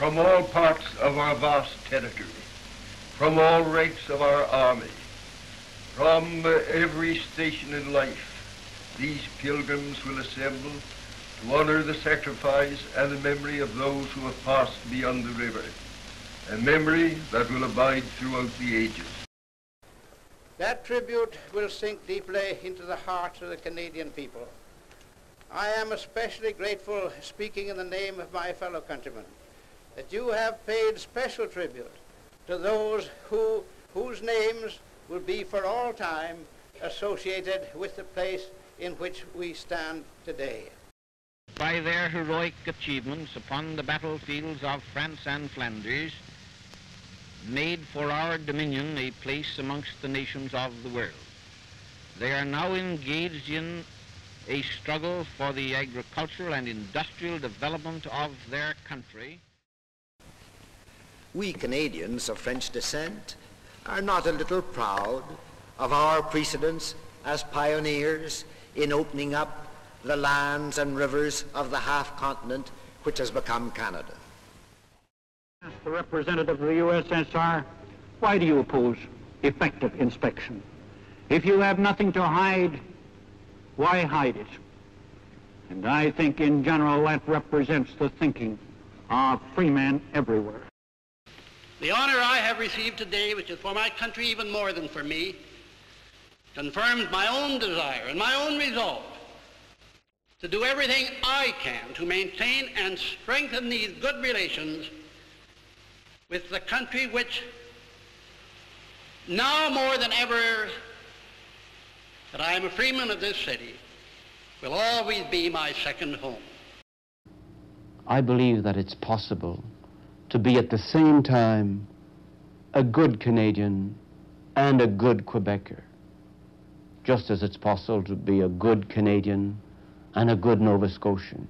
from all parts of our vast territory, from all ranks of our army, from every station in life, these pilgrims will assemble to honor the sacrifice and the memory of those who have passed beyond the river, a memory that will abide throughout the ages. That tribute will sink deeply into the hearts of the Canadian people. I am especially grateful, speaking in the name of my fellow countrymen, that you have paid special tribute to those whose names will be for all time associated with the place in which we stand today. By their heroic achievements upon the battlefields of France and Flanders, made for our dominion a place amongst the nations of the world. They are now engaged in a struggle for the agricultural and industrial development of their country. We Canadians of French descent are not a little proud of our precedence as pioneers in opening up the lands and rivers of the half-continent which has become Canada. As the representative of the USSR, why do you oppose effective inspection? If you have nothing to hide, why hide it? And I think in general that represents the thinking of free men everywhere. The honor I have received today, which is for my country even more than for me, confirms my own desire and my own resolve to do everything I can to maintain and strengthen these good relations with the country which, now more than ever that I am a freeman of this city, will always be my second home. I believe that it's possible to be at the same time a good Canadian and a good Quebecer, just as it's possible to be a good Canadian and a good Nova Scotian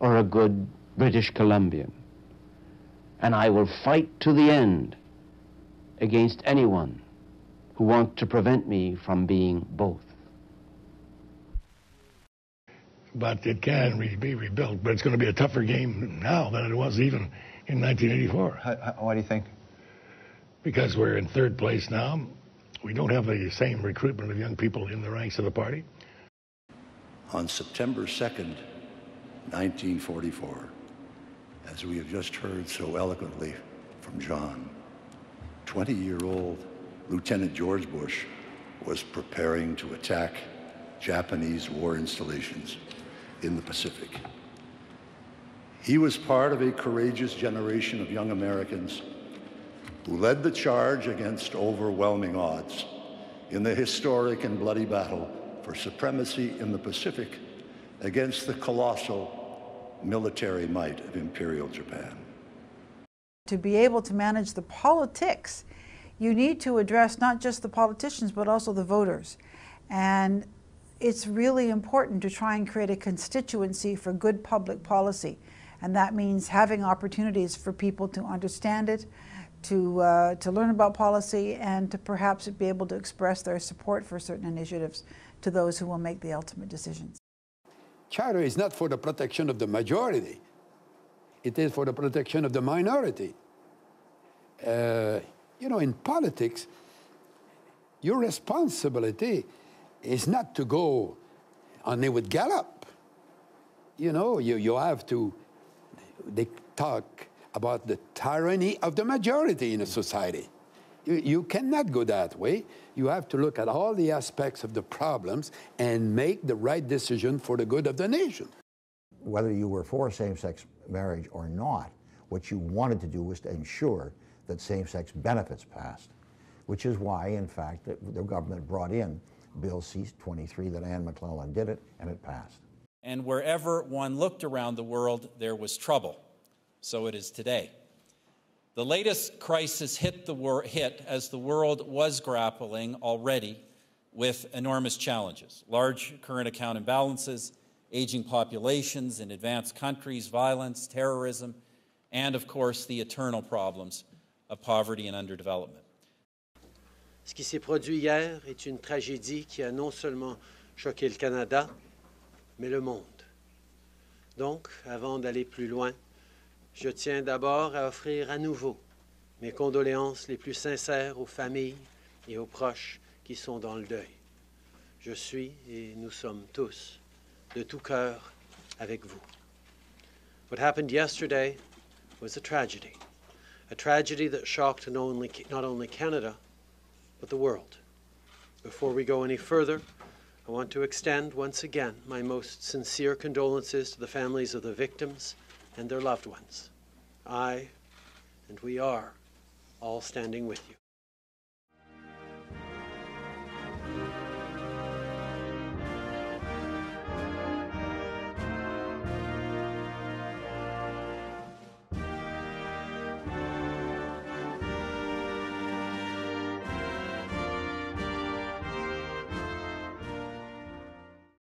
or a good British Columbian. And I will fight to the end against anyone who wants to prevent me from being both. But it can be rebuilt, but it's going to be a tougher game now than it was even in 1984. Why do you think? Because we're in third place now. We don't have the same recruitment of young people in the ranks of the party. On September 2nd, 1944, as we have just heard so eloquently from John, 20-year-old Lieutenant George Bush was preparing to attack Japanese war installations in the Pacific. He was part of a courageous generation of young Americans who led the charge against overwhelming odds in the historic and bloody battle for supremacy in the Pacific against the colossal military might of Imperial Japan. To be able to manage the politics, you need to address not just the politicians, but also the voters. And it's really important to try and create a constituency for good public policy. And that means having opportunities for people to understand it, to learn about policy, and to perhaps be able to express their support for certain initiatives to those who will make the ultimate decisions. Charter is not for the protection of the majority. It is for the protection of the minority. You know, in politics, your responsibility is not to go on it with Gallup. You know, you have to... They talk about the tyranny of the majority in a society. You cannot go that way. You have to look at all the aspects of the problems and make the right decision for the good of the nation. Whether you were for same-sex marriage or not, what you wanted to do was to ensure that same-sex benefits passed, which is why, in fact, the government brought in Bill C-23, that Anne McLellan did it, and it passed. And wherever one looked around the world, there was trouble. So it is today. The latest crisis hit as the world was grappling already with enormous challenges: large current account imbalances, aging populations in advanced countries, violence, terrorism, and of course the eternal problems of poverty and underdevelopment. Ce qui s'est produit hier est une tragédie qui a non seulement choqué le Canada, mais le monde. Donc, avant d'aller plus loin, Je tiens d'abord à offrir à nouveau mes condoléances les plus sincères aux familles et aux proches qui sont dans le deuil. Je suis, et nous sommes tous, de tout cœur avec vous. What happened yesterday was a tragedy that shocked not only Canada, but the world. Before we go any further, I want to extend once again my most sincere condolences to the families of the victims and their loved ones. I, and we are, all standing with you.